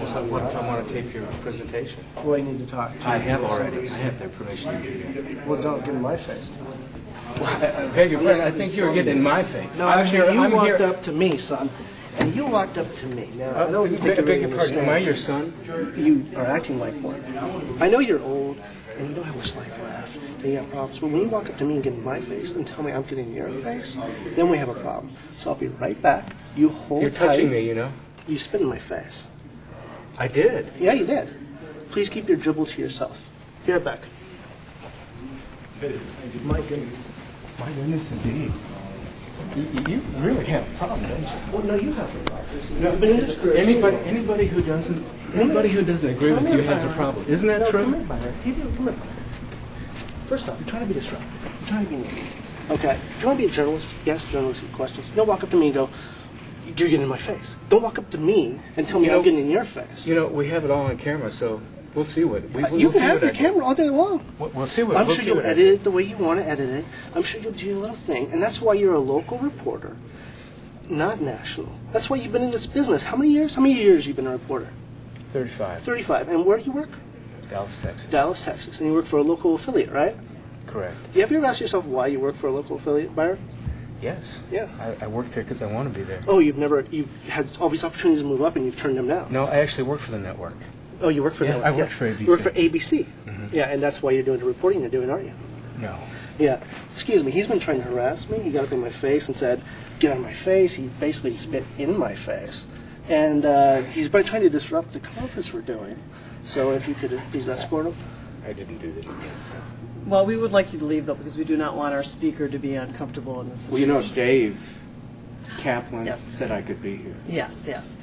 I want to tape your presentation. Well, you need to talk to I have their permission to do that. Well, don't get in my face. Well, I think you were getting in my face. No, actually, you walked up to me, son. And you walked up to me. Now, I don't think am I your son? You are acting like one. I know you're old, and you don't have much life left, and you have problems. But when you walk up to me and get in my face, then tell me I'm getting in your face, then we have a problem. So I'll be right back. You hold tight. You're touching me, you know. You spit in my face. I did. Yeah, you did. Please keep your dribble to yourself. Be right back. My goodness. My goodness, indeed. You really have a problem, don't you? Well, no, you have a problem. No, anybody who doesn't agree with you has a problem. Isn't that true? Come in, Byron. First off, you're trying to be disruptive. You're trying to be negative. Okay. If you want to be a journalist, ask journalists questions. Don't walk up to me and go, "You're getting in my face." Don't walk up to me and tell me I'm getting in your face. You know, we have it all on camera, so we'll see what you can have your camera all day long. We'll see what I'm sure you'll edit it the way you want to edit it. I'm sure you'll do your little thing, and that's why you're a local reporter, not national. That's why you've been in this business. How many years? How many years you've been a reporter? 35. 35. And where do you work? Dallas, Texas. Dallas, Texas. And you work for a local affiliate, right? Correct. Do you ever ask yourself why you work for a local affiliate, Byron? Yes. Yeah. I work there because I want to be there. Oh, you've had all these opportunities to move up, and you've turned them down. No, I actually work for the network. Oh, you work for network. I work for ABC. You work for ABC. Mm-hmm. Yeah, and that's why you're doing the reporting you're doing, aren't you? No. Yeah. Excuse me, he's been trying to harass me. He got up in my face and said, "Get out of my face." He basically spit in my face. And he's been trying to disrupt the conference we're doing. So if you could please escort him. I didn't do that again, so. Well, we would like you to leave, though, because we do not want our speaker to be uncomfortable in this situation. Well, you know, Dave Kaplan said I could be here. Yes, yes.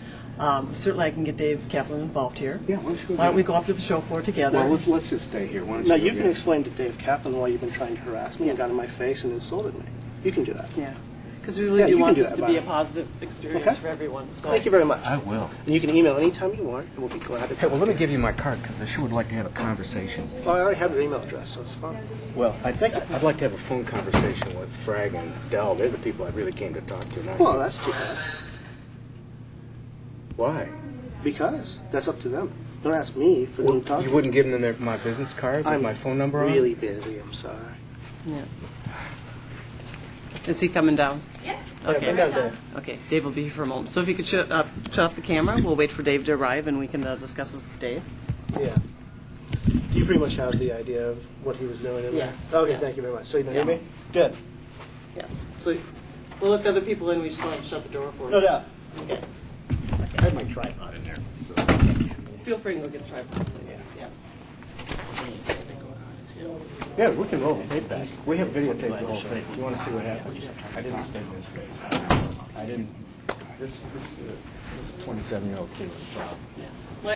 Certainly I can get Dave Kaplan involved here. Yeah, why don't we go up to the show floor together? Well, let's just stay here. Now, you can explain to Dave Kaplan why you've been trying to harass me and got in my face and insulted me. You can do that. Yeah, because we really do want this to be a positive experience for everyone. So. Thank you very much. I will. And you can email anytime you want, and we'll be glad to. Hey, well, let me give you my card, because I sure would like to have a conversation. Well, I already have your email address, so it's fine. Well, I'd like to have a phone conversation with Frag and Dell. They're the people I really came to talk to. Well, that's too bad. Why? Because that's up to them. Don't ask me for them to talk to you. You wouldn't give them my business card with my phone number on? I'm really busy, I'm sorry. Yeah. Is he coming down? Yeah. Okay. Yeah, okay, Dave will be here for a moment. So if you could shut off the camera, we'll wait for Dave to arrive and we can discuss this with Dave. Yeah. You pretty much have the idea of what he was doing in there? Okay, thank you very much. So you can hear me? Good. Yes. So we'll look other people in. We just want to shut the door for them. No doubt. Okay. I have my tripod in there. So. Feel free to go get a tripod, please. Yeah. Yeah, we can roll the tape back. We have videotaped the whole thing. You want to see what happens? I didn't spin this face. I didn't. This 27-year-old kid was a problem. Yeah. Well,